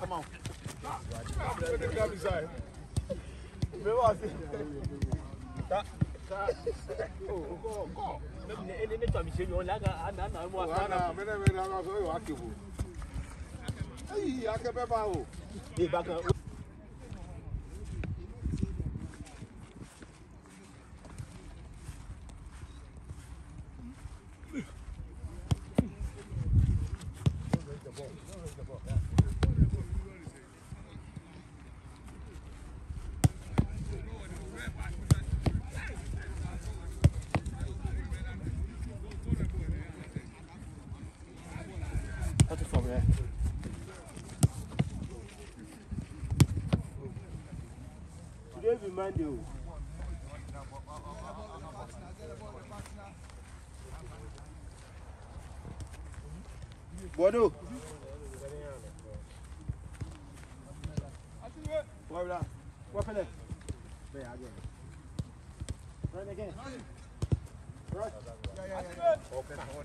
Come on. Remind you. Bono. What for that? Play again. Run again. Right. Yeah. Open the whole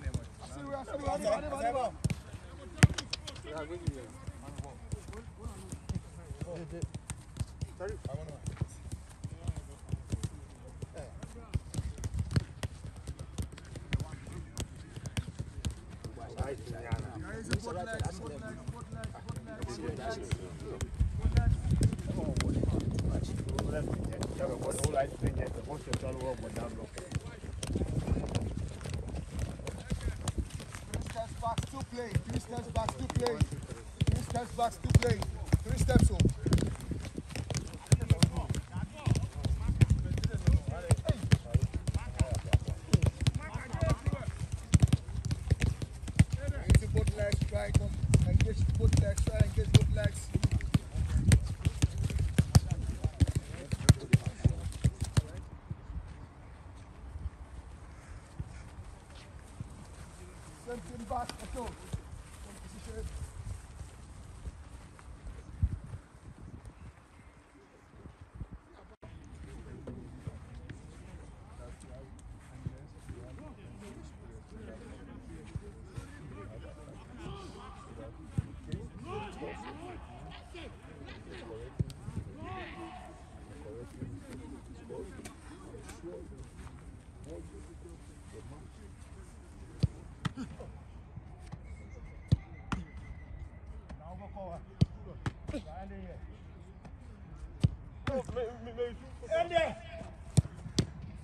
Three steps back to play. 3 steps home.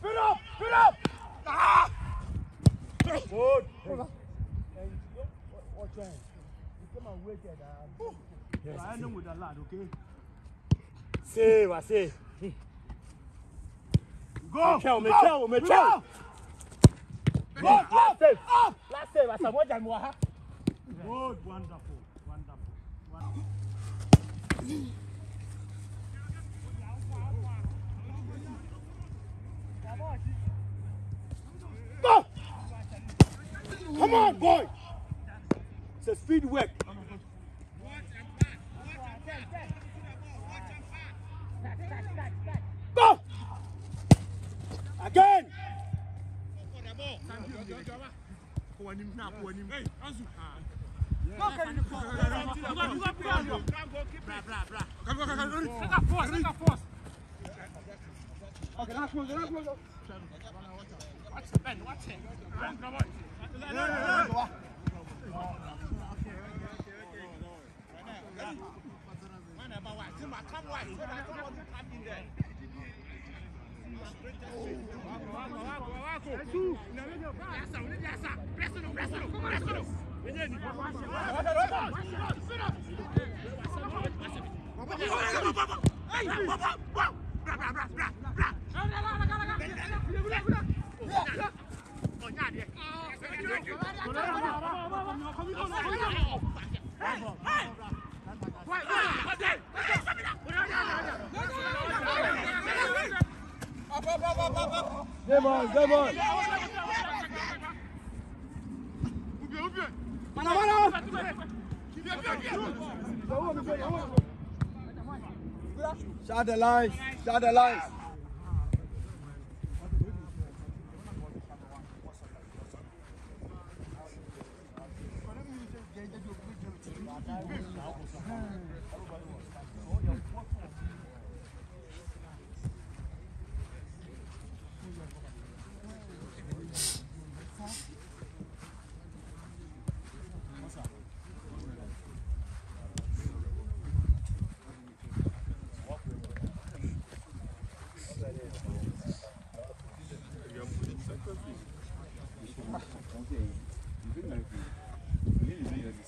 Fit up! Ah! Good! Watch out. You come and wait there. I know with a lad, okay? I say. Go! Michel! Last save! I said, what time we have? Good, wonderful. Go! Come on, boy! It's a speed work. Go! Again! Okay, that's one. Watch it. Come on. Okay. I come wide so that somebody come in there. Come on. Shut the lines.